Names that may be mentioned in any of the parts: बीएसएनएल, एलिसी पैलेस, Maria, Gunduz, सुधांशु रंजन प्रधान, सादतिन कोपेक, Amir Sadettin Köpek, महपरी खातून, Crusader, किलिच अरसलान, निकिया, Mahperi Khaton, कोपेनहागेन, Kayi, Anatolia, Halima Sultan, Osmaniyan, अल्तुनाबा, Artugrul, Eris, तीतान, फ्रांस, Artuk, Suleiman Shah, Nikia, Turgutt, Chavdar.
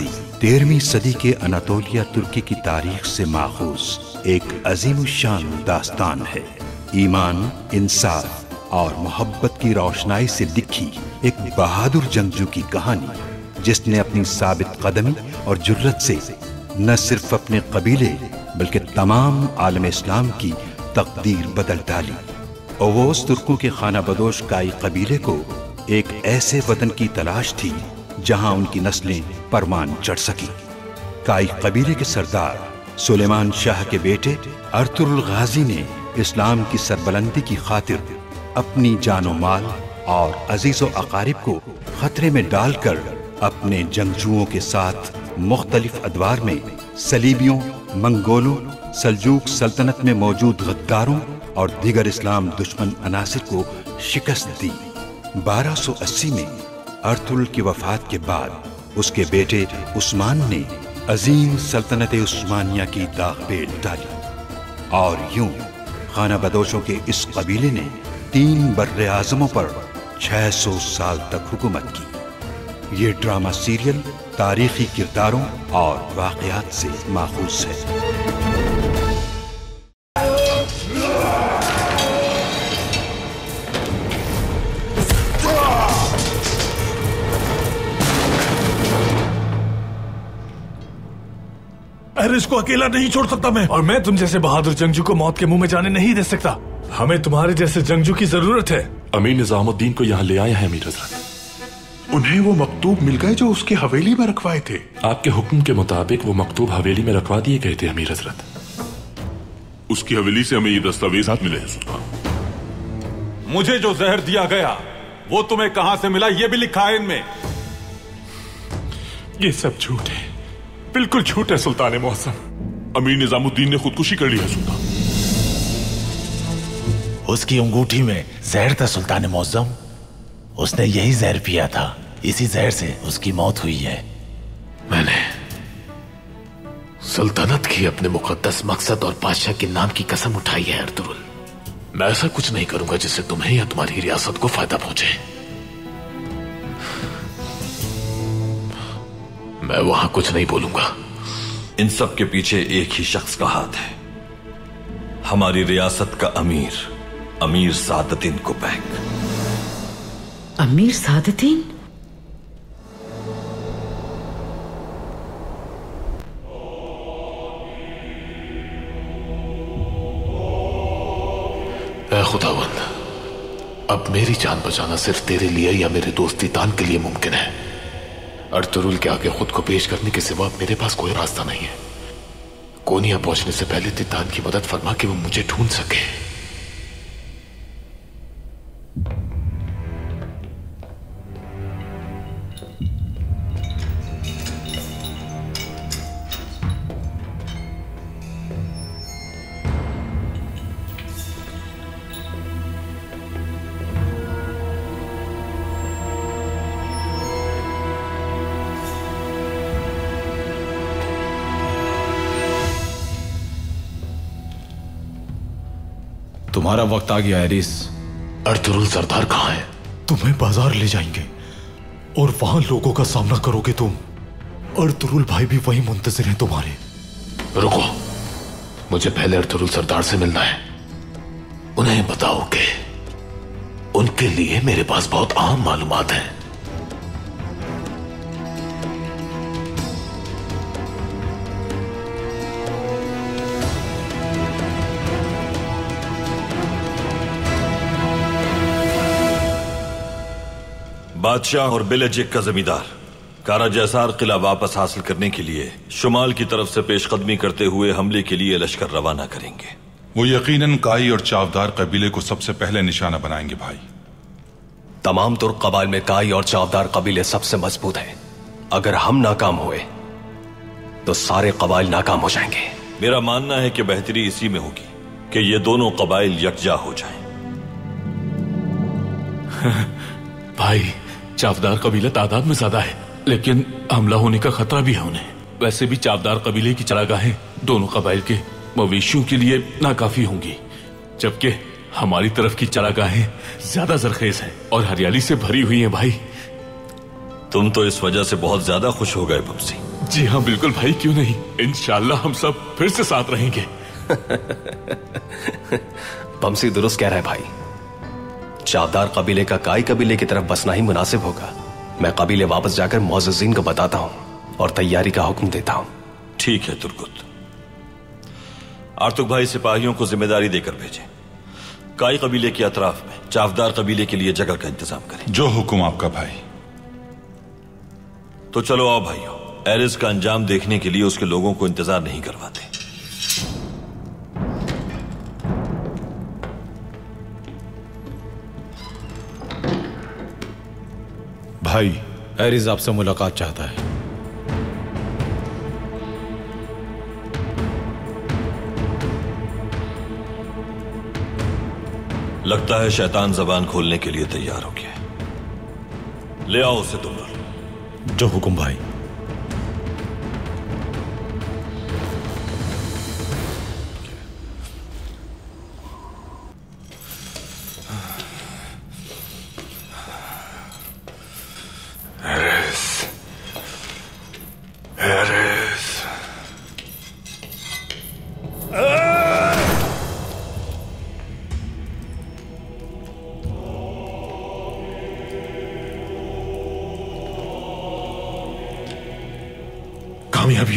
गहाजी 13वीं सदी के अनातोलिया तुर्की की तारीख से माखूज एक अजीम शान दास्तान है। ईमान, इंसाफ और मोहब्बत की रोशनाई से लिखी एक बहादुर जंगजू की कहानी, जिसने अपनी साबित कदमी और जुर्रत से न सिर्फ अपने कबीले बल्कि तमाम आलम इस्लाम की तकदीर बदल डाली। ओवोस तुर्कों के खाना बदोश काई कबीले को एक ऐसे वतन की तलाश थी जहां उनकी नस्लें परवान चढ़ सकी। काई कबीले के सरदार सुलेमान शाह के बेटे अर्तुगरुल गाजी ने इस्लाम की सरबलंदी की खातिर अपनी जानो माल और अजीजो अकारिब को खतरे में डालकर अपने जंगजुओं के साथ मुख्तलिफ अदवार में सलीबियों, मंगोलों, सलजूक सल्तनत में मौजूद गद्दारों और दीगर इस्लाम दुश्मन अनासिर को शिकस्त दी। 1280 में अर्तुगरुल की वफात के बाद उसके बेटे उस्मान ने अजीम सल्तनत उस्मानिया की दागपेट डाली और यूं खाना बदोशों के इस कबीले ने 3 बर्रे आजमों पर 600 साल तक हुकूमत की। ये ड्रामा सीरियल तारीखी किरदारों और वाकयात से माखूज है। एरिस को अकेला नहीं छोड़ सकता मैं, और मैं तुम जैसे बहादुर जंगजू को मौत के मुंह में जाने नहीं दे सकता। हमें तुम्हारे जैसे जंगजू की जरूरत है। अमीर निजामुद्दीन को यहाँ ले आया है अमीर हजरत। उन्हें वो मकतूब मिल गए जो उसकी हवेली में रखवाए थे। आपके हुक्म के मुताबिक वो मकतूब हवेली में रखवा दिए गए थे अमीर हजरत। उसकी हवेली से हमें ये दस्तावेज मिले हैं सुल्तान। मुझे जो जहर दिया गया वो तुम्हें कहां से मिला ये भी लिखा है इनमें। ये सब झूठ है, बिल्कुल झूठ है सुल्तान मौसम। अमीर निजामुद्दीन ने खुदकुशी कर ली है सुल्तान। उसकी अंगूठी में जहर था सुल्तान मौसम। उसने यही जहर पिया था, इसी जहर से उसकी मौत हुई है। मैंने सल्तनत की अपने मुकद्दस मकसद और बादशाह के नाम की कसम उठाई है अर्तुगरुल। मैं ऐसा कुछ नहीं करूंगा जिससे तुम्हें या तुम्हारी रियासत को फायदा पहुंचे। मैं वहां कुछ नहीं बोलूंगा। इन सब के पीछे एक ही शख्स का हाथ है, हमारी रियासत का अमीर, अमीर सादतिन कोपेक। अमीर सादतिन? ऐ खुदावंद, अब मेरी जान बचाना सिर्फ तेरे लिए या मेरे दोस्त तितान के लिए मुमकिन है। अर्तुगरुल के आगे खुद को पेश करने के सिवा मेरे पास कोई रास्ता नहीं है। कोनिया पहुंचने से पहले तितान की मदद फरमा कि वो मुझे ढूंढ सके। तुम्हारा वक्त आ गया एरिस। अर्तुगरुल सरदार कहाँ है? तुम्हें बाजार ले जाएंगे और वहां लोगों का सामना करोगे तुम। अर्तुगरुल भाई भी वहीं मुंतजर हैं तुम्हारे। रुको, मुझे पहले अर्तुगरुल सरदार से मिलना है। उन्हें बताओ कि उनके लिए मेरे पास बहुत अहम मालूमात हैं। बादशाह और बेलेजिक का जमींदार काराजेसार किला वापस हासिल करने के लिए शुमाल की तरफ से पेशकदमी करते हुए हमले के लिए लश्कर रवाना करेंगे। वो यकीनन काई और चावदार कबीले को सबसे पहले निशाना बनाएंगे। भाई, तमाम तुर्क कबाइल में काई और चावदार कबीले सबसे मजबूत हैं। अगर हम नाकाम हुए तो सारे कबाइल नाकाम हो जाएंगे। मेरा मानना है कि बेहतरी इसी में होगी कि ये दोनों कबाइल यकजा हो जाए। भाई, चावदार कबीला तादाद में ज्यादा है लेकिन हमला होने का खतरा भी है उन्हें। वैसे भी चावदार कबीले की चरागाहें दोनों कबाइल के मवेशियों के लिए नाकाफी होंगी, जबकि हमारी तरफ की चरागाहें ज्यादा जरखेज हैं और हरियाली से भरी हुई हैं। भाई, तुम तो इस वजह से बहुत ज्यादा खुश हो गए बमसी। जी हाँ बिल्कुल भाई, क्यों नहीं, इंशाल्लाह हम सब फिर से साथ रहेंगे। बमसी दुरुस्त कह रहा है भाई, चावदार कबीले का काई कबीले की तरफ बसना ही मुनासिब होगा। मैं कबीले वापस जाकर मोअज़्ज़ीन को बताता हूँ और तैयारी का हुक्म देता हूँ। ठीक है तुर्गुत, आर्तुक भाई सिपाहियों को जिम्मेदारी देकर भेजें। काई कबीले के अतराफ में चावदार कबीले के लिए जगह का इंतजाम करें। जो हुक्म आपका भाई। तो चलो आओ भाइयों, एरिस का अंजाम देखने के लिए उसके लोगों को इंतजार नहीं करवाते। भाई, एरिस आपसे मुलाकात चाहता है। लगता है शैतान जबान खोलने के लिए तैयार हो गया है। ले आओ उसे तुम। जो हुकुम भाई।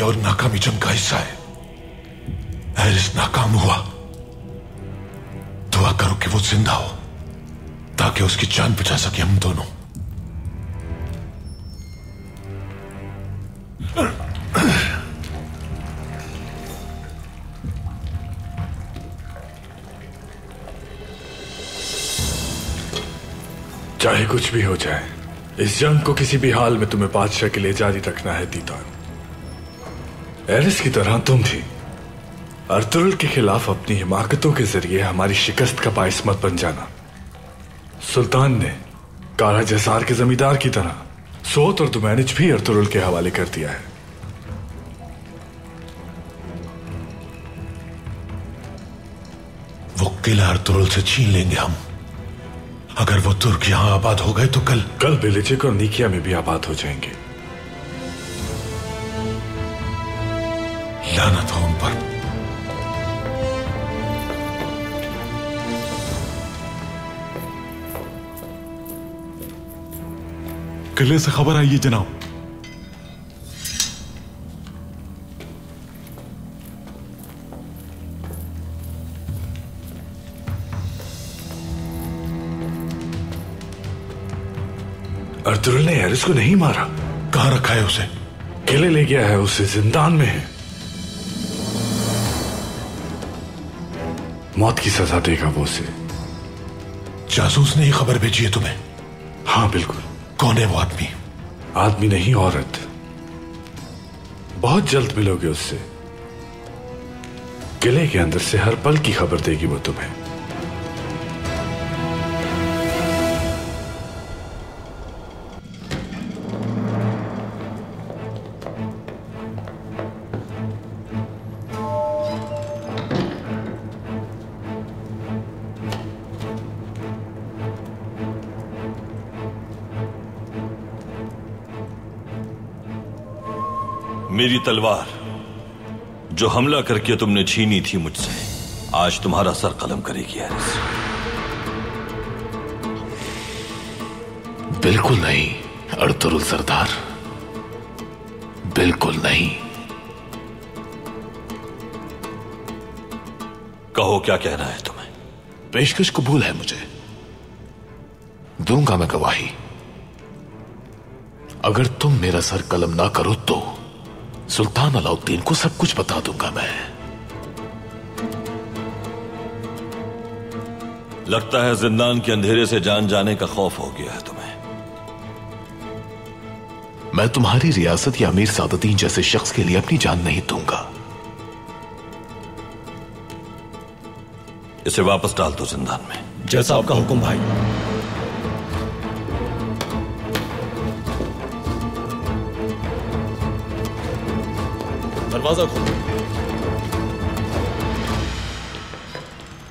और नाकामी जंग का हिस्सा है। एरिस नाकाम हुआ, दुआ करो कि वो जिंदा हो ताकि उसकी जान बचा सके हम दोनों। चाहे कुछ भी हो जाए, इस जंग को किसी भी हाल में तुम्हें बादशाह के लिए जारी रखना है तीतान। एरिस की तरह तुम भी अर्तुगरुल के खिलाफ अपनी हिमाकतों के जरिए हमारी शिकस्त का बायस मत बन जाना। सुल्तान ने काराजेसार के जमींदार की तरह सोत और दुमैनिज भी अर्तुगरुल के हवाले कर दिया है। वो किला अर्तुगरुल से छीन लेंगे हम। अगर वो तुर्क यहां आबाद हो गए तो कल बेलेजिक और निकिया में भी आबाद हो जाएंगे। लानत हो उन पर। किले से खबर आई है जनाब। अर्तुगरुल ने एरिस को नहीं मारा। कहां रखा है उसे? किले ले गया है, उसे जिंदान में है। मौत की सजा देगा वो उसे। जासूस ने ये खबर भेजी है तुम्हें? हाँ बिल्कुल। कौन है वो आदमी? आदमी नहीं, औरत। बहुत जल्द मिलोगे उससे। किले के अंदर से हर पल की खबर देगी वो तुम्हें। मेरी तलवार जो हमला करके तुमने छीनी थी मुझसे, आज तुम्हारा सर कलम करेगी एरिस। बिल्कुल नहीं अर्तुगरुल सरदार, बिल्कुल नहीं। कहो क्या कहना है तुम्हें? पेशकश कबूल है मुझे, दूंगा मैं गवाही। अगर तुम मेरा सर कलम ना करो तो सुल्तान अलाउद्दीन को सब कुछ बता दूंगा मैं। लगता है जिंदान के अंधेरे से जान जाने का खौफ हो गया है तुम्हें। मैं तुम्हारी रियासत या अमीर सादतीन जैसे शख्स के लिए अपनी जान नहीं दूंगा। इसे वापस डाल दो जिंदान में। जैसा आपका हुक्म भाई।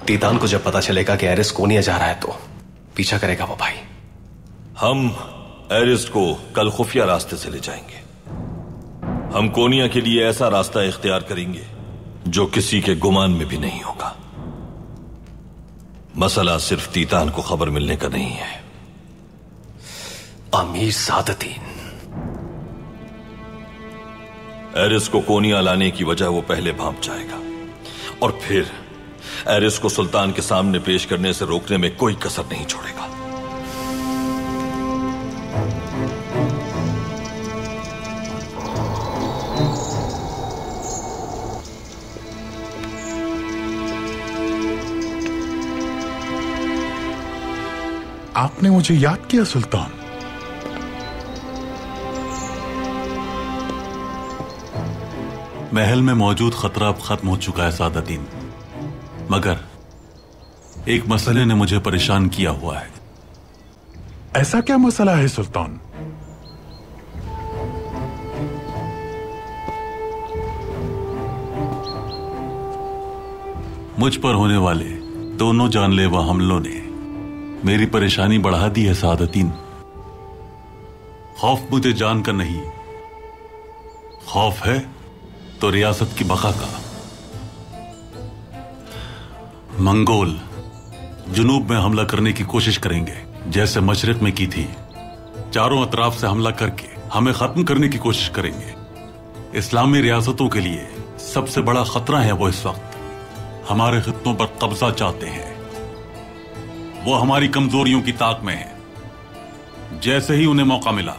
तीतान को जब पता चलेगा कि एरिस कोनिया जा रहा है तो पीछा करेगा वो भाई। हम एरिस को कल खुफिया रास्ते से ले जाएंगे। हम कोनिया के लिए ऐसा रास्ता इख्तियार करेंगे जो किसी के गुमान में भी नहीं होगा। मसला सिर्फ तीतान को खबर मिलने का नहीं है। आमिर सादतीन, एरिस को कोनिया लाने की वजह वो पहले भांप जाएगा और फिर एरिस को सुल्तान के सामने पेश करने से रोकने में कोई कसर नहीं छोड़ेगा। आपने मुझे याद किया सुल्तान। महल में मौजूद खतरा अब खत्म हो चुका है सादतीन, मगर एक मसले ने मुझे परेशान किया हुआ है। ऐसा क्या मसला है सुल्तान? मुझ पर होने वाले दोनों जानलेवा हमलों ने मेरी परेशानी बढ़ा दी है सादतीन। खौफ मुझे जान का नहीं, खौफ है तो रियासत की बका का। मंगोल जुनूब में हमला करने की कोशिश करेंगे, जैसे मशरक में की थी। चारों अतराफ से हमला करके हमें खत्म करने की कोशिश करेंगे। इस्लामी रियासतों के लिए सबसे बड़ा खतरा है वो। इस वक्त हमारे खित्तों पर कब्जा चाहते हैं। वो हमारी कमजोरियों की ताक में है। जैसे ही उन्हें मौका मिला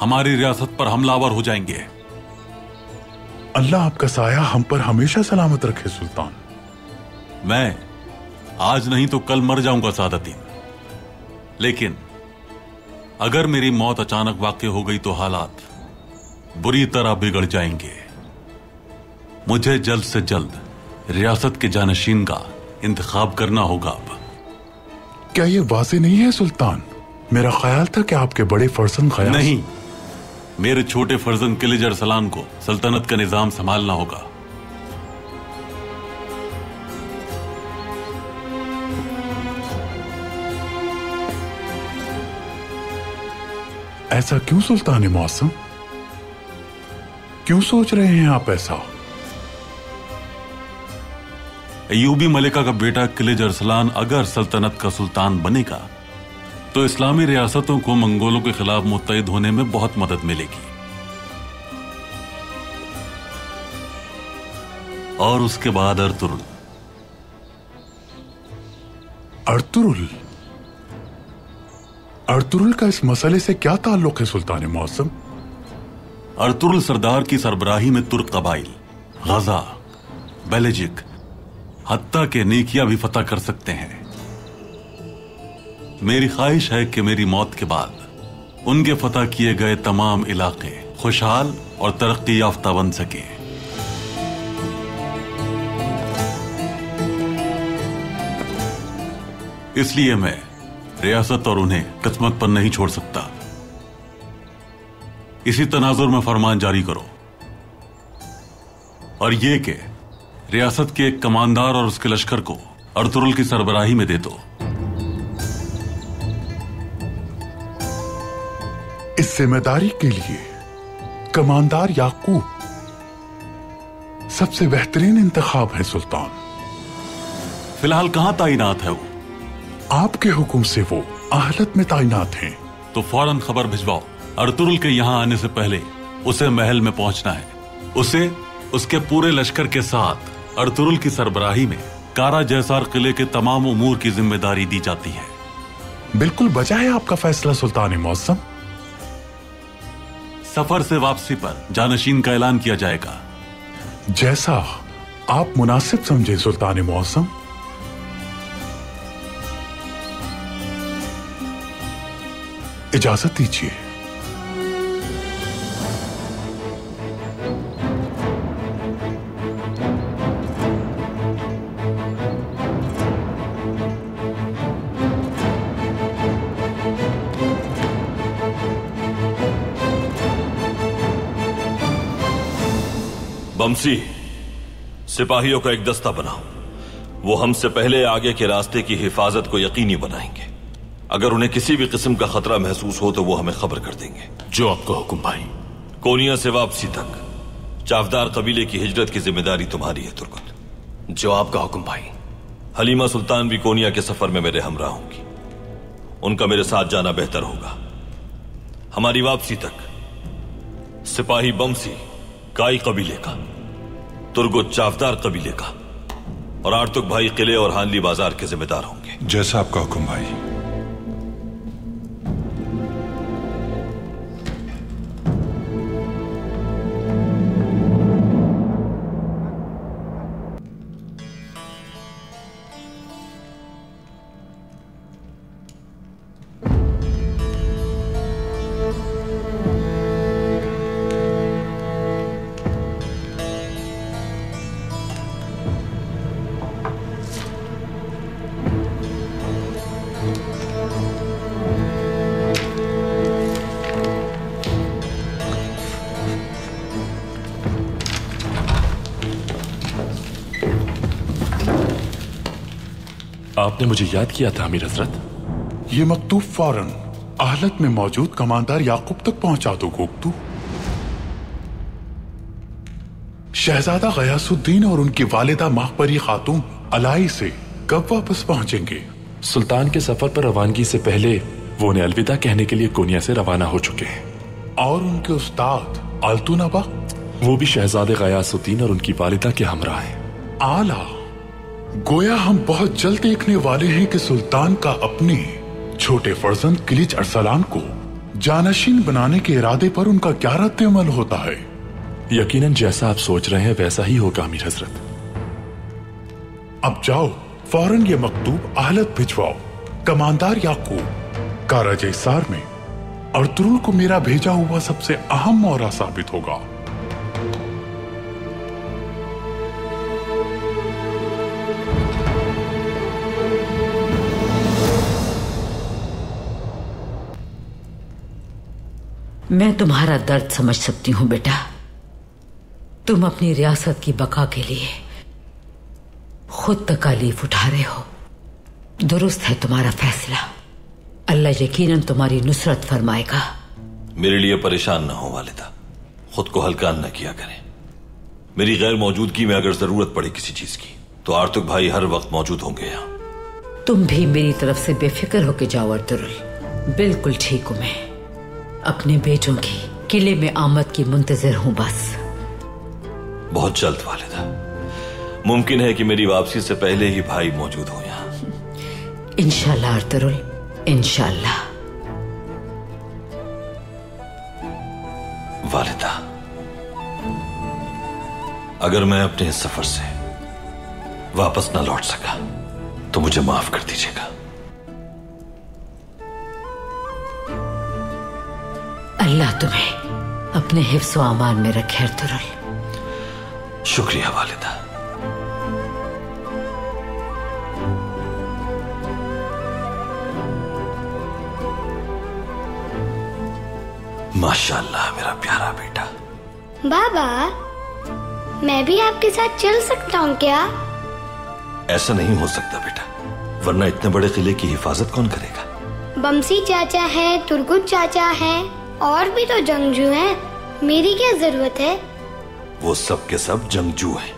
हमारी रियासत पर हमलावर हो जाएंगे। अल्लाह आपका साया हम पर हमेशा सलामत रखे सुल्तान। मैं आज नहीं तो कल मर जाऊंगा सादतीन, लेकिन अगर मेरी मौत अचानक वाकई हो गई तो हालात बुरी तरह बिगड़ जाएंगे। मुझे जल्द से जल्द रियासत के जानशीन का इंतखाब करना होगा। अब क्या ये वाजे नहीं है सुल्तान? मेरा ख्याल था कि आपके बड़े फर्जंद ख्याल नहीं, मेरे छोटे फर्जंद किलिच अरसलान को सल्तनत का निजाम संभालना होगा। ऐसा क्यों सुल्तान मौसम? क्यों सोच रहे हैं आप ऐसा? अयूबी मलिका का बेटा किलिच अरसलान अगर सल्तनत का सुल्तान बनेगा तो इस्लामी रियासतों को मंगोलों के खिलाफ मुत्तहिद होने में बहुत मदद मिलेगी। और उसके बाद अर्तुरुल। अर्तुरुल? अर्तुरुल का इस मसले से क्या ताल्लुक है सुल्तान मौसम? अर्तुरुल सरदार की सरबराही में तुर्क कबाइल गजा, बेलेजिक, हत्ता के नीकिया भी फतह कर सकते हैं। मेरी ख्वाहिश है कि मेरी मौत के बाद उनके फतह किए गए तमाम इलाके खुशहाल और तरक्की याफ्ता बन सके। इसलिए मैं रियासत और उन्हें किस्मत पर नहीं छोड़ सकता। इसी तनाजुर में फरमान जारी करो, और ये कि रियासत के एक कमांडर और उसके लश्कर को अर्तुरुल की सरबराही में दे दो। इस जिम्मेदारी के लिए कमांडर याकूब सबसे बेहतरीन इंतखाब है सुल्तान। फिलहाल कहां तैनात है वो? आपके हुक्म से वो आहलत में तैनात हैं। तो फौरन खबर भिजवाओ। अर्तुरुल के यहां आने से पहले उसे महल में पहुंचना है। उसे उसके पूरे लश्कर के साथ अर्तुरुल की सरबराही में काराजेसार किले के तमाम उमूर की जिम्मेदारी दी जाती है। बिल्कुल बचा है आपका फैसला सुल्तान मौसम। सफर से वापसी पर जानशीन का ऐलान किया जाएगा, जैसा आप मुनासिब समझे सुल्तान मौसम। इजाजत दीजिए। बमसी, सिपाहियों का एक दस्ता बनाओ। वो हमसे पहले आगे के रास्ते की हिफाजत को यकीनी बनाएंगे। अगर उन्हें किसी भी किस्म का खतरा महसूस हो तो वो हमें खबर कर देंगे। जो आपका हुक्म भाई। कोनिया से वापसी तक चावदार कबीले की हिजरत की जिम्मेदारी तुम्हारी है तुर्गुत। जो आपका हुक्म भाई। हलीमा सुल्तान भी कोनिया के सफर में मेरे हमरा होंगी, उनका मेरे साथ जाना बेहतर होगा। हमारी वापसी तक सिपाही बमसी काई कबीले का, तुर्गुत चावदार कबीले का और आर्तुक भाई किले और हानली बाजार के जिम्मेदार होंगे। जैसा आपका हुक्म भाई। आपने मुझे याद किया था अमीर हजरत। ये मकतूब फौरन आहलत में मौजूद कमांडर याकूब तक पहुंचा दो गोक्तू। शहजादा गयासुद्दीन और उनकी वालिदा माहपरी खातून अलाई से कब वापस पहुंचेंगे? सुल्तान के सफर पर रवानगी से पहले वो उन्हें अलविदा कहने के लिए कोनिया से रवाना हो चुके हैं। और उनके उस्ताद अल्तुनाबा, वो भी शहजादे गयासुद्दीन और उनकी वालिदा के हमरा हैं। आला गोया हम बहुत जल्द देखने वाले हैं कि सुल्तान का अपने छोटे फर्जंद किलिच अरसलान को जानशीन बनाने के इरादे पर उनका क्या रद्द अमल होता है। यकीनन जैसा आप सोच रहे हैं वैसा ही होगा अमीर हजरत। अब जाओ फौरन ये मकतूब आहलत भिजवाओ। कमांडर याकूब काराजेसार में अर्तुरुल को मेरा भेजा हुआ सबसे अहम मौरा साबित होगा। मैं तुम्हारा दर्द समझ सकती हूं बेटा। तुम अपनी रियासत की बका के लिए खुद तकलीफ उठा रहे हो। दुरुस्त है तुम्हारा फैसला। अल्लाह यकीनन तुम्हारी नुसरत फरमाएगा। मेरे लिए परेशान ना हो वालिदा, खुद को हल्का न किया करें। मेरी गैर मौजूदगी में अगर जरूरत पड़े किसी चीज की तो आर्तुक भाई हर वक्त मौजूद होंगे यहाँ। तुम भी मेरी तरफ से बेफिक्र होके जाओ अर्तुरुल। बिल्कुल ठीक हूं मैं। अपने बेटों की किले में आमद की मुंतजर हूं बस। बहुत जल्द वालिदा, मुमकिन है कि मेरी वापसी से पहले ही भाई मौजूद हो यहाँ। इंशाल्लाह अर्तुरुल, इंशाल्लाह। वालिदा, अगर मैं अपने इस सफर से वापस ना लौट सका तो मुझे माफ कर दीजिएगा। अल्लाह तुम्हें अपने हिफ्ज़ व अमान में रखे अर्तुरुल। शुक्रिया वालिदा। माशाल्लाह मेरा प्यारा बेटा। बाबा, मैं भी आपके साथ चल सकता हूँ क्या? ऐसा नहीं हो सकता बेटा, वरना इतने बड़े किले की हिफाजत कौन करेगा? बमसी चाचा है, तुर्गुत चाचा है और भी तो जंगजू हैं। मेरी क्या जरूरत है? वो सब के सब जंगजू हैं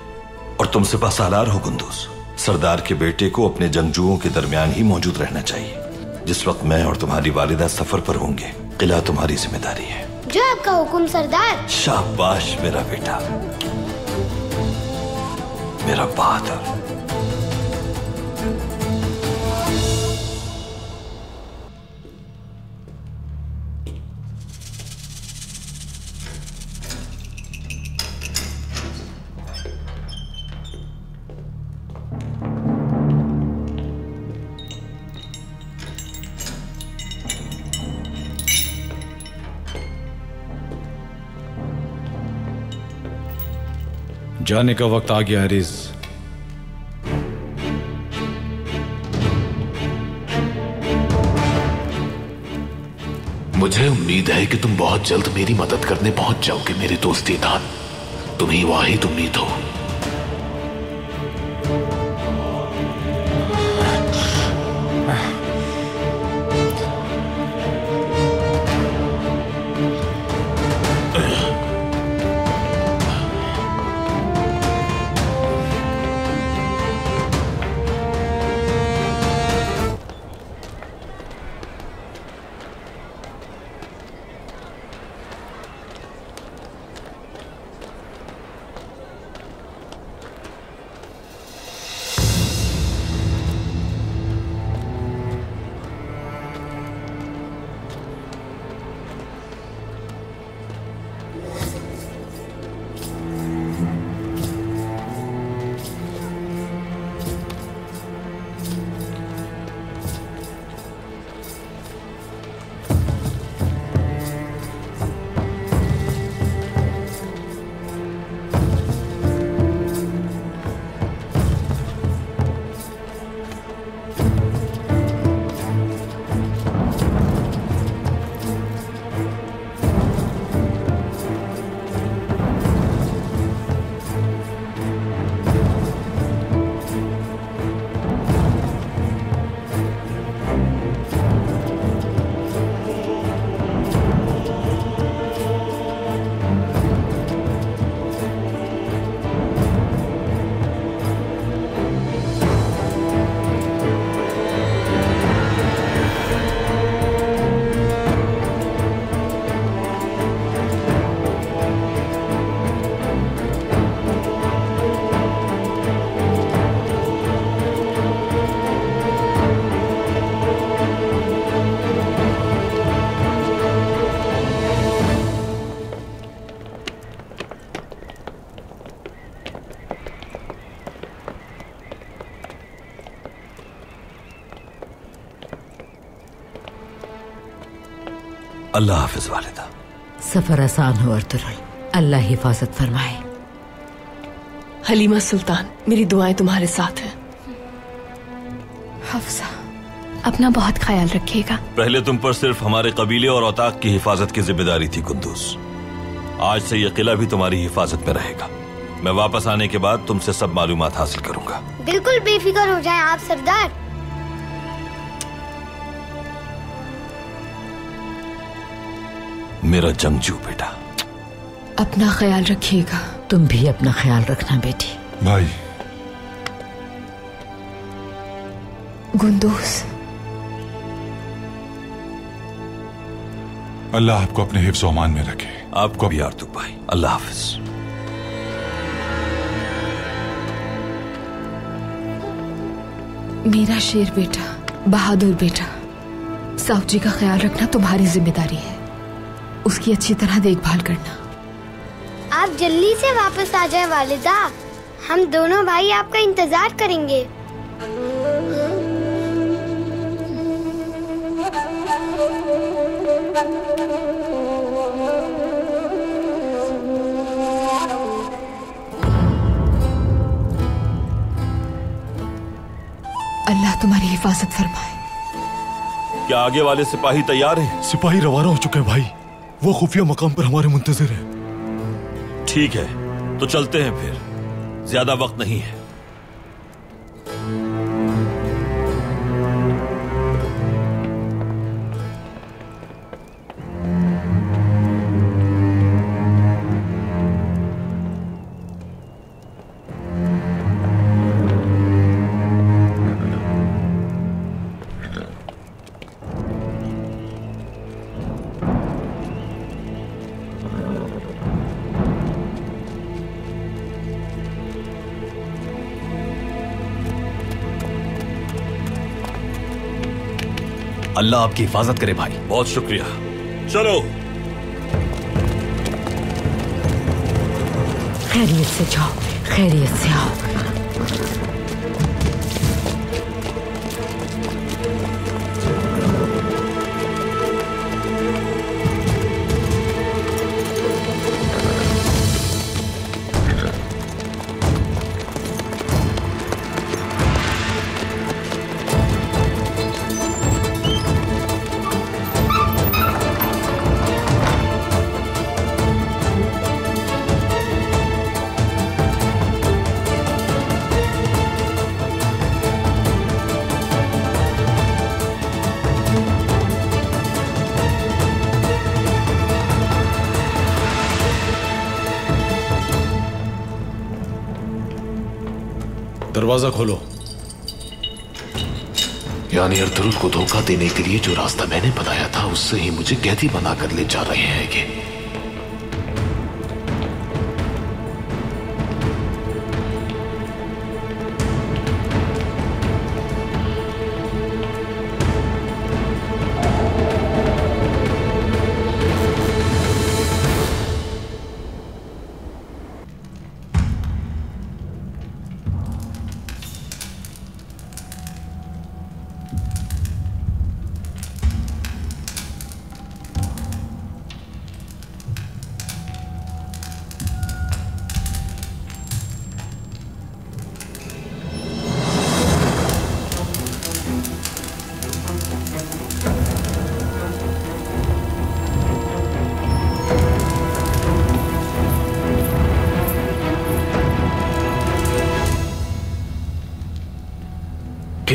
और तुम सिपाहसालार हो गुंदूस। सरदार के बेटे को अपने जंगजुओं के दरमियान ही मौजूद रहना चाहिए। जिस वक्त मैं और तुम्हारी वालिदा सफर पर होंगे, किला तुम्हारी जिम्मेदारी है। जो आपका हुक्म सरदार। शाबाश मेरा बेटा, मेरा बहादुर। जाने का वक्त आ गया एरिस। मुझे उम्मीद है कि तुम बहुत जल्द मेरी मदद करने पहुंच जाओगे मेरे दोस्त तिथान। तुम्हें वाहिद उम्मीद हो। अल्लाह हाफिज वालिदा। सफर आसान हो अर्तुरुल, अल्लाह हिफाजत फरमाए। हलीमा सुल्तान, मेरी दुआएं तुम्हारे साथ हैं। हफ्सा, अपना बहुत ख्याल रखिएगा। पहले तुम पर सिर्फ हमारे कबीले और औताक की हिफाजत की जिम्मेदारी थी कुंदूज। आज से यह किला भी तुम्हारी हिफाजत में रहेगा। मैं वापस आने के बाद तुमसे सब मालूमात हासिल करूंगा। बिल्कुल बेफिक्र हो जाएं आप सरदार। मेरा जंगजू बेटा, अपना ख्याल रखिएगा। तुम भी अपना ख्याल रखना बेटी। भाई गुंदूस, अल्लाह आपको अपने हिफ्ज़ अमान में रखे। आपको भी आर्तुक भाई, अल्लाह हाफिज। मेरा शेर बेटा, बहादुर बेटा, साहब जी का ख्याल रखना तुम्हारी जिम्मेदारी है। उसकी अच्छी तरह देखभाल करना। आप जल्दी से वापस आ जाए वालिदा, हम दोनों भाई आपका इंतजार करेंगे। अल्लाह तुम्हारी हिफाजत फरमाए। क्या आगे वाले सिपाही तैयार हैं? सिपाही रवाना हो चुके हैं भाई, वो खुफिया मकाम पर हमारे मुंतजर हैं। ठीक है, तो चलते हैं फिर, ज्यादा वक्त नहीं है। अल्लाह आपकी हिफाजत करे भाई। बहुत शुक्रिया, चलो। खैरियत से जाओ, खैरियत से आओ। दरवाजा खोलो। यानी अर्तुरुल को धोखा देने के लिए जो रास्ता मैंने बनाया था, उससे ही मुझे कैदी बनाकर ले जा रहे हैं।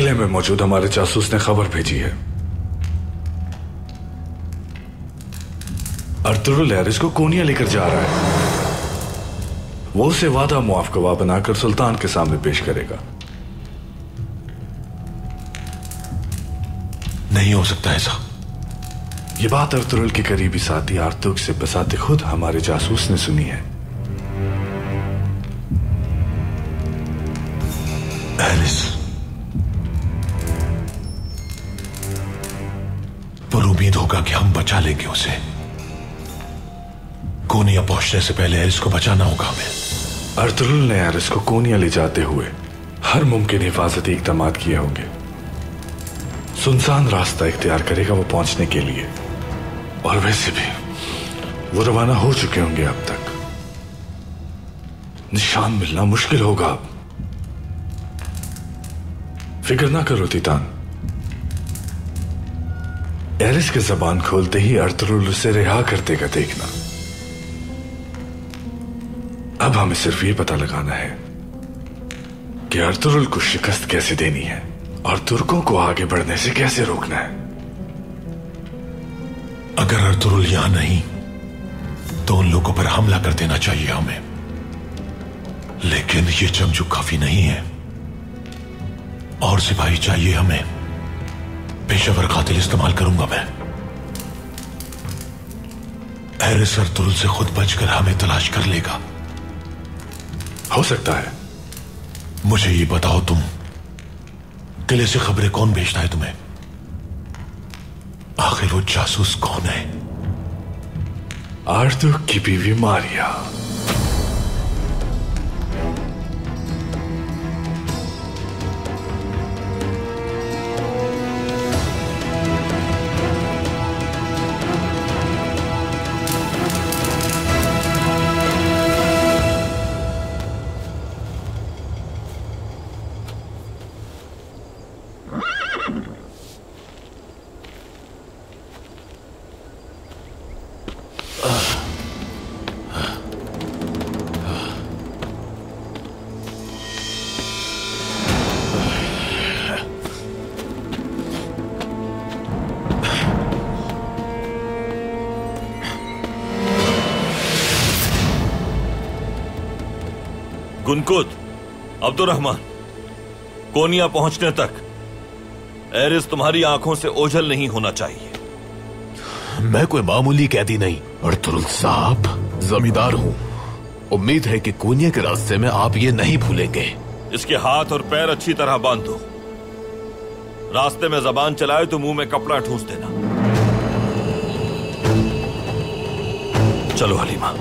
ये में मौजूद हमारे जासूस ने खबर भेजी है, अर्तुरुल एरिस को कोनिया लेकर जा रहा है। वो उसे वादा मुआफ गवाह बनाकर सुल्तान के सामने पेश करेगा। नहीं हो सकता ऐसा। यह बात अर्तुरुल के करीबी साथी आर्तुक से बसाते खुद हमारे जासूस ने सुनी है। एरिस होगा कि हम बचा लेंगे उसे। कोनिया पहुंचने से पहले एरिस को बचाना होगा हमें। अर्तुरुल ने एरिस को कोनिया ले जाते हुए हर मुमकिन हिफाजती इकदाम किए होंगे। सुनसान रास्ता इख्तियार करेगा वो पहुंचने के लिए और वैसे भी वो रवाना हो चुके होंगे, अब तक निशान मिलना मुश्किल होगा। अब फिक्र ना करो तितान, एरिस के जबान खोलते ही अर्तुगरुल से रिहा कर देगा, देखना। अब हमें सिर्फ ये पता लगाना है कि अर्तुगरुल को शिकस्त कैसे देनी है और तुर्कों को आगे बढ़ने से कैसे रोकना है। अगर अर्तुगरुल यहां नहीं तो उन लोगों पर हमला कर देना चाहिए हमें, लेकिन ये जंगजू काफी नहीं है और सिपाही चाहिए हमें। पेशावर कातिल इस्तेमाल करूंगा मैं। एरिस अर्तुगरुल से खुद बचकर हमें तलाश कर लेगा, हो सकता है। मुझे ये बताओ, तुम किले से खबरें कौन भेजता है तुम्हें? आखिर वो जासूस कौन है? आर्तुक की बीवी मारिया। गुनकुद, अब्दुर्रहमान, कोनिया पहुंचने तक एरिस तुम्हारी आंखों से ओझल नहीं होना चाहिए। मैं कोई मामूली कैदी नहीं अर्तुगरुल साहब, जमींदार हूं। उम्मीद है कि कोनिया के रास्ते में आप ये नहीं भूलेंगे। इसके हाथ और पैर अच्छी तरह बांध दो। रास्ते में जबान चलाए तो मुंह में कपड़ा ठूंस देना। चलो हलीमा।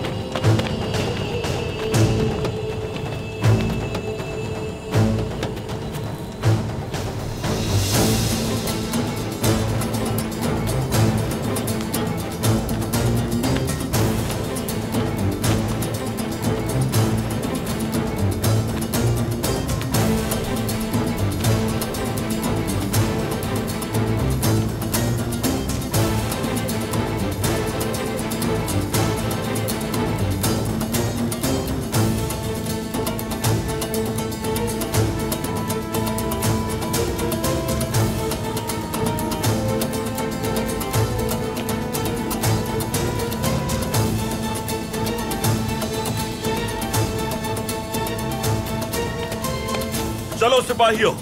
सिपाहियों,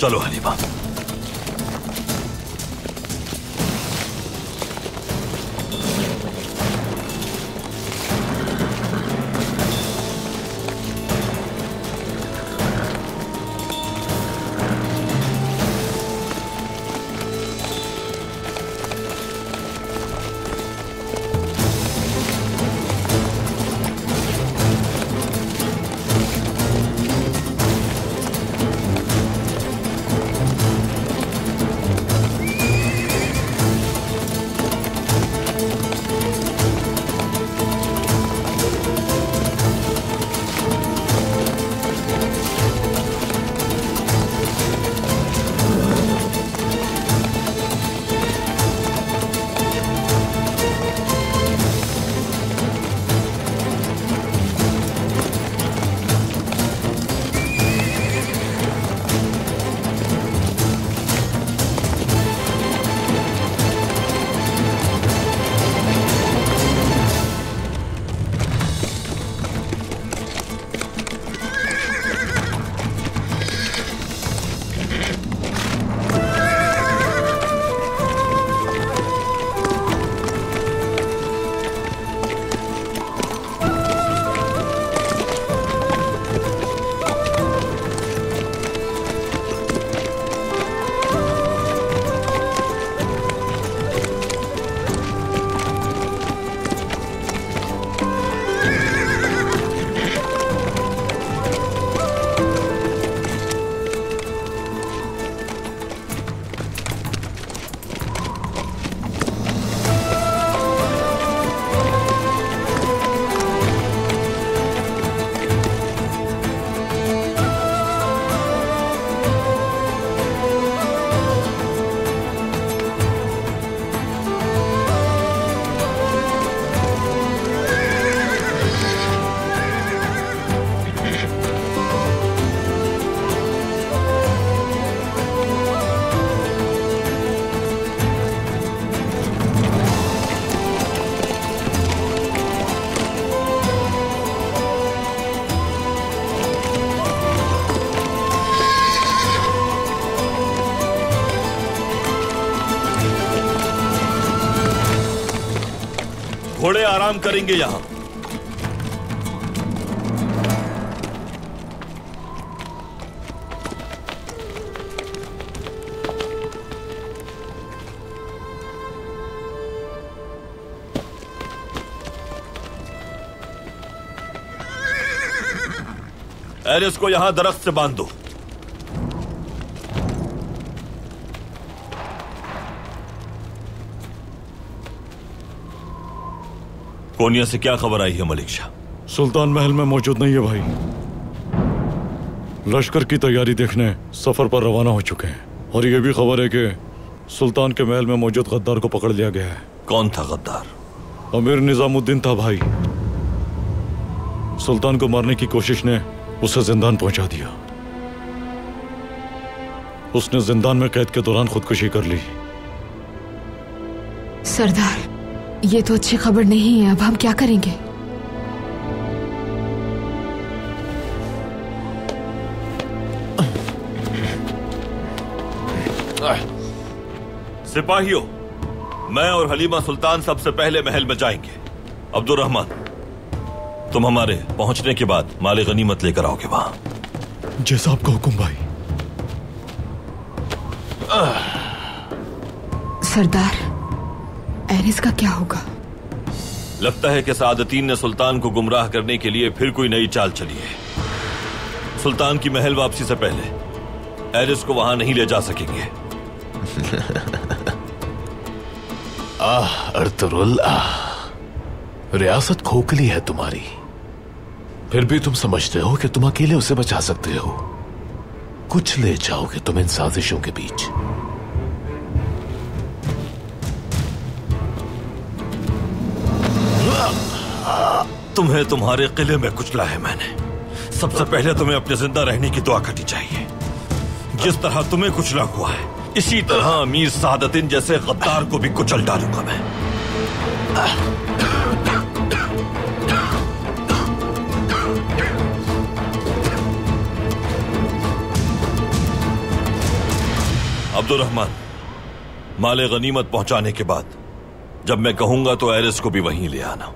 चलो हलीमा। सारे आराम करेंगे यहाँ। एरिस को यहां दरख्त से बांध दो। कोनिया से क्या खबर आई है मलिकशाह? सुल्तान महल में मौजूद नहीं है भाई। लश्कर की तैयारी देखने सफर पर रवाना हो चुके हैं। और यह भी खबर है कि सुल्तान के महल में मौजूद गद्दार को पकड़ लिया गया है। कौन था गद्दार? अमीर निजामुद्दीन था भाई। सुल्तान को मारने की कोशिश ने उसे जिंदान पहुंचा दिया। उसने जिंदान में कैद के दौरान खुदकुशी कर ली। सरदार, ये तो अच्छी खबर नहीं है। अब हम क्या करेंगे? सिपाहियों, मैं और हलीमा सुल्तान सबसे पहले महल में जाएंगे। अब्दुर्रहमान, तुम हमारे पहुंचने के बाद माले गनीमत लेकर आओगे वहां। जैसा आपका हुक्म भाई। सरदार, एरिस का क्या होगा? लगता है कि सादतीन ने सुल्तान को गुमराह करने के लिए फिर कोई नई चाल चली है। सुल्तान की महल वापसी से पहले एरिस को वहां नहीं ले जा सकेंगे। आह अर्तुरुल, आह, रियासत खोखली है तुम्हारी। फिर भी तुम समझते हो कि तुम अकेले उसे बचा सकते हो। कुछ ले जाओगे तुम इन साजिशों के बीच। तुम्हें तुम्हारे किले में कुचला है मैंने। सबसे पहले तुम्हें अपने जिंदा रहने की दुआ करनी चाहिए। जिस तरह तुम्हें कुचला हुआ है, इसी तरह अमीर सादतिन जैसे गद्दार को भी कुचल डालूंगा मैं। अब्दुर्रहमान, माले गनीमत पहुंचाने के बाद जब मैं कहूंगा तो एरिस को भी वहीं ले आना।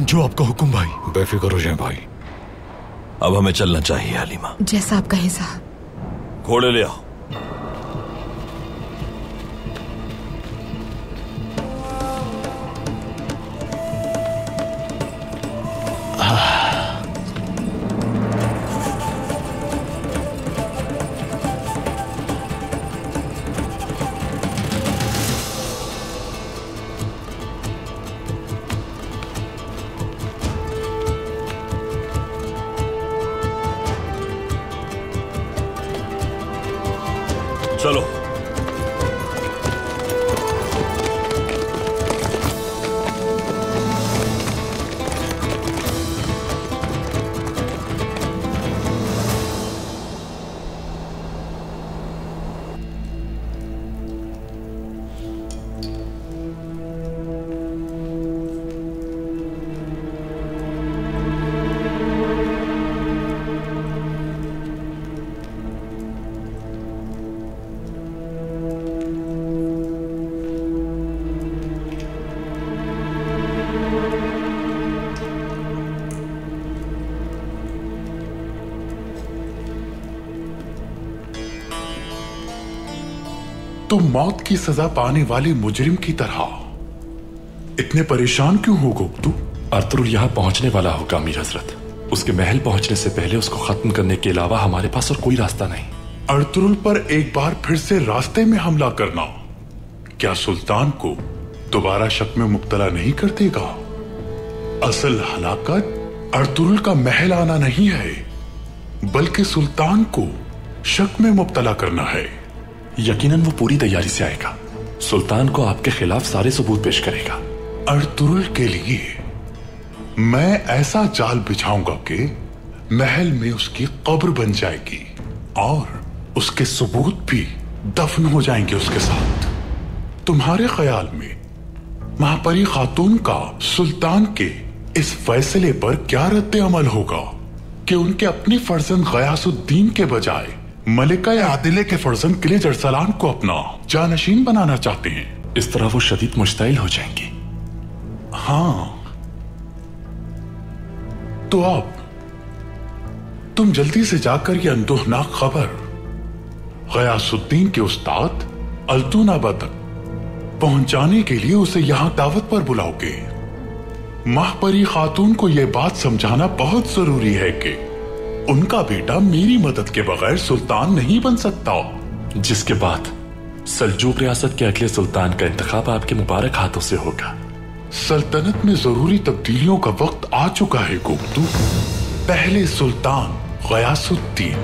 जो आपका हुक्म भाई। बेफिक्र हो जाए भाई। अब हमें चलना चाहिए हलीमा। जैसा आप कहें साहब। घोड़े ले आओ। तो मौत की सजा पाने वाले मुजरिम की तरह इतने परेशान क्यों हो गोब्दू? अर्तुरुल यहाँ पहुंचने वाला होगा अमीर हजरत। उसके महल पहुंचने से पहले उसको खत्म करने के अलावा हमारे पास और कोई रास्ता नहीं। अर्तुरुल पर एक बार फिर से रास्ते में हमला करना क्या सुल्तान को दोबारा शक में मुब्तला नहीं कर देगा? असल हलाकत अर्तुरुल का महल आना नहीं है, बल्कि सुल्तान को शक में मुब्तला करना है। यकीनन वो पूरी तैयारी से आएगा। सुल्तान को आपके खिलाफ सारे सबूत पेश करेगा। अर्तुरुल के लिए मैं ऐसा जाल बिछाऊंगा कि महल में उसकी कब्र बन जाएगी और उसके सबूत भी दफन हो जाएंगे उसके साथ। तुम्हारे ख्याल में महापरी खातून का सुल्तान के इस फैसले पर क्या रद्द-ए-अमल होगा कि उनके अपनी फर्जंद गियासुद्दीन के बजाय मलिका या आदिले के फर्जंद किलिच अरसलान को अपना जानशीन बनाना चाहते हैं? इस तरह वो शदीद मुश्ताइल हो जाएंगे। हाँ, तो आप तुम जल्दी से जाकर यह अंदोहनाक खबर गियासुद्दीन के उस्ताद अल्तुनाबा तक पहुंचाने के लिए उसे यहां दावत पर बुलाओगे। महपरी खातून को यह बात समझाना बहुत जरूरी है कि उनका बेटा मेरी मदद के बगैर सुल्तान नहीं बन सकता। जिसके बाद सलजूक रियासत के अगले सुल्तान का इंतखाब आपके मुबारक हाथों से होगा। सल्तनत में जरूरी तब्दीलियों का वक्त आ चुका है गुप्तू। पहले सुल्तान गियासुद्दीन।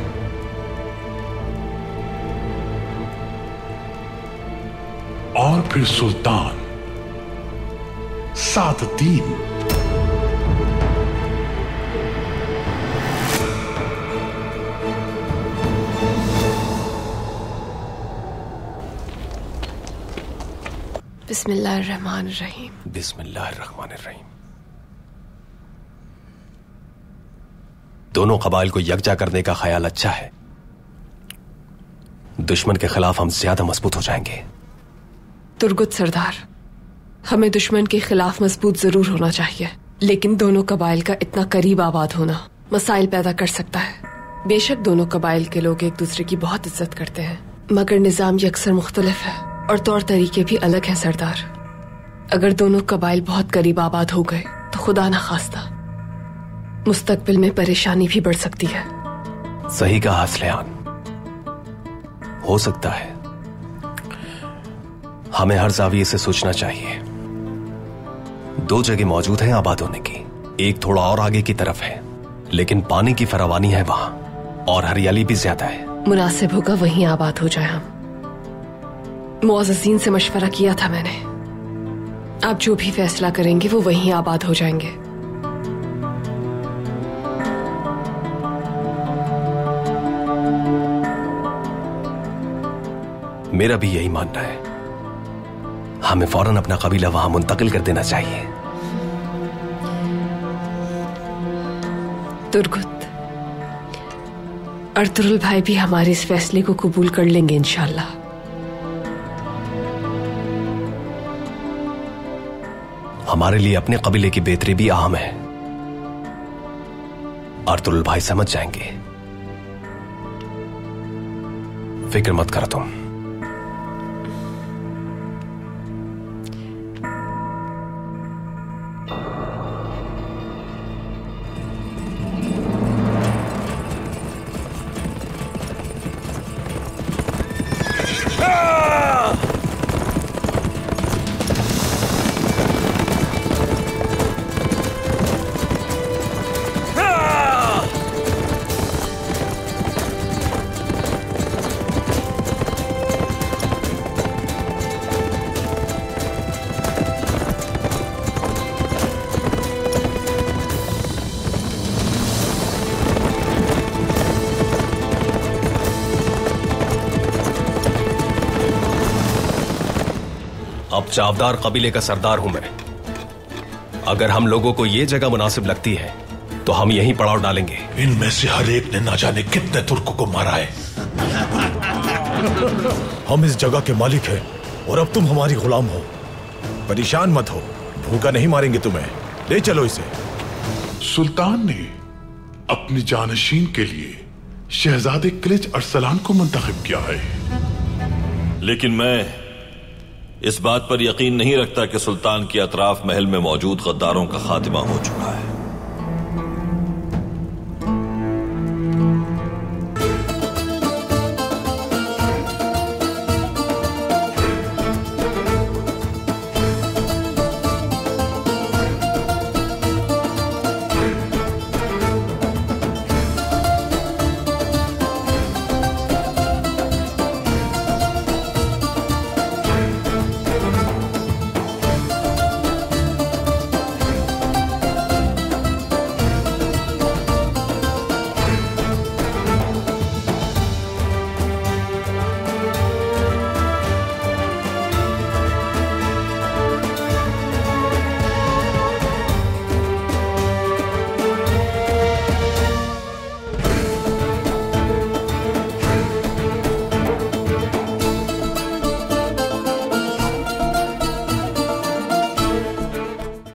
और फिर सुल्तान सादतीन। बिस्मिल्लाहिर्रहमानिर्रहीम। बिस्मिल्लाहिर्रहमानिर्रहीम। दोनों कबाइल को यकजा करने का ख्याल अच्छा है। दुश्मन के खिलाफ हम ज्यादा मजबूत हो जाएंगे। तुर्गुत सरदार, हमें दुश्मन के खिलाफ मजबूत जरूर होना चाहिए, लेकिन दोनों कबाइल का इतना करीब आबाद होना मसाइल पैदा कर सकता है। बेशक दोनों कबाइल के लोग एक दूसरे की बहुत इज्जत करते हैं, मगर निज़ाम यकसर मुख्तलिफ है और तौर तरीके भी अलग हैं सरदार। अगर दोनों कबाइल बहुत करीब आबाद हो गए तो खुदा न खास्ता मुस्तकबिल में परेशानी भी बढ़ सकती है। सही कहा असलयान, हो सकता है। हमें हर जाविये से सोचना चाहिए। दो जगह मौजूद है आबाद होने की, एक थोड़ा और आगे की तरफ है, लेकिन पानी की फरावानी है वहां और हरियाली भी ज्यादा है। मुनासिब होगा वहीं आबाद हो जाए। हम मुअज़्ज़ीन से मशवरा किया था मैंने, आप जो भी फैसला करेंगे वो वहीं आबाद हो जाएंगे। मेरा भी यही मानना है। हमें फौरन अपना कबीला वहां मुंतकिल कर देना चाहिए। तुर्गुत, अर्तुरुल भाई भी हमारे इस फैसले को कबूल कर लेंगे इंशाल्लाह। हमारे लिए अपने कबीले की बेहतरी भी अहम है। अर्तुरुल भाई समझ जाएंगे, फिक्र मत करो तुम। चावदार कबीले का सरदार हूं मैं। अगर हम लोगों को यह जगह मुनासिब लगती है तो हम यहीं पड़ाव डालेंगे। इनमें से हर एक ने ना जाने कितने तुर्कों को मारा है। हम इस जगह के मालिक हैं और अब तुम हमारी गुलाम हो। परेशान मत हो, भूखा नहीं मारेंगे तुम्हें। ले चलो इसे। सुल्तान ने अपनी जानशीन के लिए शहजादे किलिच अरसलान को मुंतखब किया है, लेकिन मैं इस बात पर यकीन नहीं रखता कि सुल्तान के अतराफ महल में मौजूद गद्दारों का खात्मा हो चुका है।